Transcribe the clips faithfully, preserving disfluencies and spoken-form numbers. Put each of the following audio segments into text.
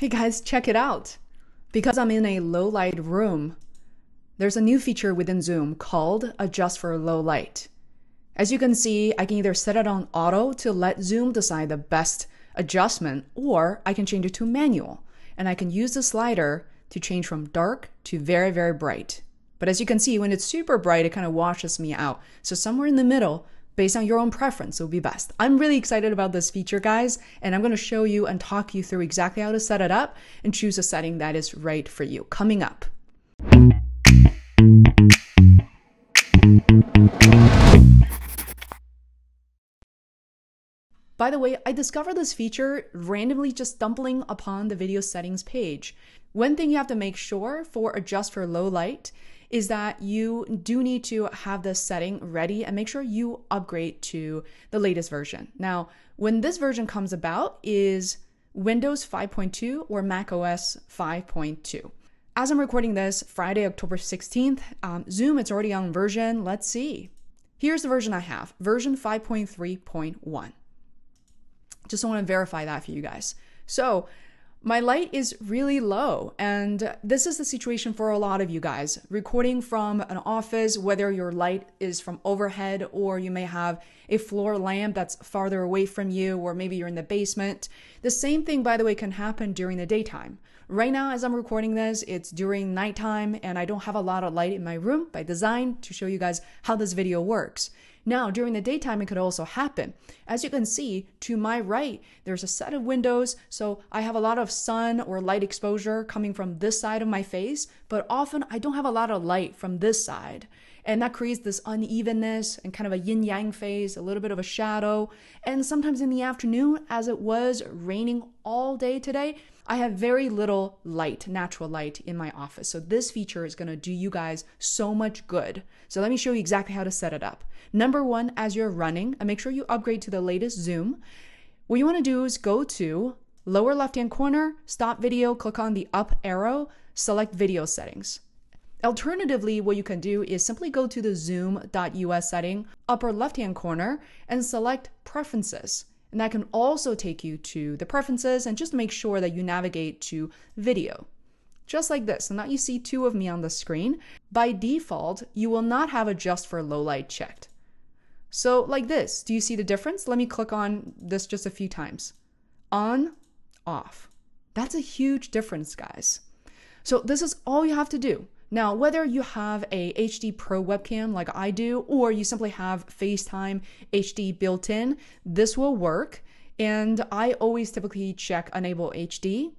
Hey guys, check it out. Because I'm in a low light room, there's a new feature within Zoom called Adjust for Low Light. As you can see, I can either set it on auto to let Zoom decide the best adjustment, or I can change it to manual. And I can use the slider to change from dark to very, very bright. But as you can see, when it's super bright, it kind of washes me out. So somewhere in the middle, based on your own preference, will be best. I'm really excited about this feature, guys, and I'm going to show you and talk you through exactly how to set it up and choose a setting that is right for you coming up. By the way, I discovered this feature randomly just stumbling upon the video settings page. One thing you have to make sure for Adjust for Low Light is that you do need to have this setting ready and make sure you upgrade to the latest version. Now, when this version comes about is Windows five point two or Mac O S five point two. As I'm recording this Friday, October sixteenth, um, Zoom, it's already on version, let's see. Here's the version I have, version five point three point one. Just want to verify that for you guys. So my light is really low, and this is the situation for a lot of you guys recording from an office, whether your light is from overhead or you may have a floor lamp that's farther away from you, or maybe you're in the basement. The same thing, by the way, can happen during the daytime. Right now, as I'm recording this, it's during nighttime and I don't have a lot of light in my room by design to show you guys how this video works. Now, during the daytime, it could also happen. As you can see, to my right, there's a set of windows, so I have a lot of sun or light exposure coming from this side of my face, but often I don't have a lot of light from this side. And that creates this unevenness and kind of a yin-yang phase, a little bit of a shadow. And sometimes in the afternoon, as it was raining all day today, I have very little light, natural light in my office. So this feature is gonna do you guys so much good. So let me show you exactly how to set it up. Number one, as you're running, and make sure you upgrade to the latest Zoom, what you wanna do is go to lower left-hand corner, stop video, click on the up arrow, select video settings. Alternatively, what you can do is simply go to the zoom dot U S setting, upper left-hand corner, and select preferences. And that can also take you to the preferences, and just make sure that you navigate to video. Just like this, and now you see two of me on the screen. By default, you will not have Adjust for Low Light checked. So like this, do you see the difference? Let me click on this just a few times. On, off. That's a huge difference, guys. So this is all you have to do. Now, whether you have a H D Pro webcam like I do, or you simply have FaceTime H D built in, this will work. And I always typically check Enable H D.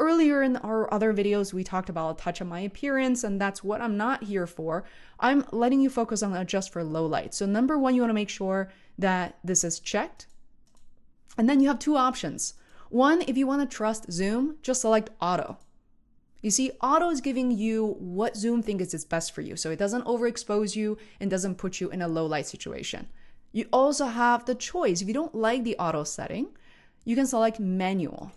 Earlier in our other videos, we talked about touch on my appearance, and that's what I'm not here for. I'm letting you focus on Adjust for Low Light. So number one, you wanna make sure that this is checked. And then you have two options. One, if you wanna trust Zoom, just select Auto. You see, auto is giving you what Zoom thinks is best for you, so it doesn't overexpose you and doesn't put you in a low light situation. You also have the choice. If you don't like the auto setting, you can select manual.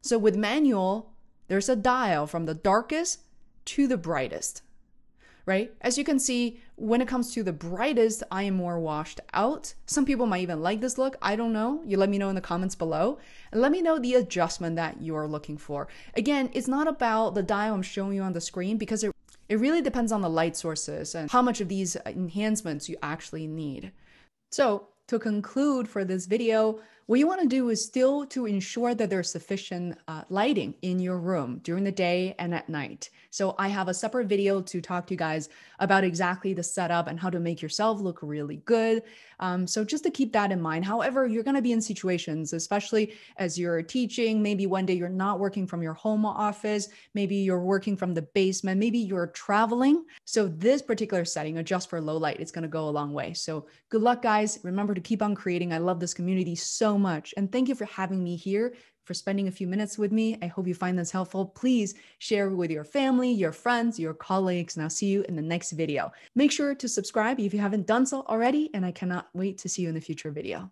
So with manual, there's a dial from the darkest to the brightest, right? As you can see, when it comes to the brightest, I am more washed out. Some people might even like this look. I don't know. You let me know in the comments below. And let me know the adjustment that you're looking for. Again, it's not about the dial I'm showing you on the screen, because it, it really depends on the light sources and how much of these enhancements you actually need. So to conclude for this video, what you want to do is still to ensure that there's sufficient uh, lighting in your room during the day and at night. So I have a separate video to talk to you guys about exactly the setup and how to make yourself look really good. Um, so just to keep that in mind. However, you're going to be in situations, especially as you're teaching, maybe one day you're not working from your home office, maybe you're working from the basement, maybe you're traveling. So this particular setting, Adjust for Low Light, it's going to go a long way. So good luck, guys. Remember to keep on creating. I love this community so much. much. And thank you for having me here, for spending a few minutes with me. I hope you find this helpful. Please share with your family, your friends, your colleagues, and I'll see you in the next video. Make sure to subscribe if you haven't done so already, and I cannot wait to see you in the future video.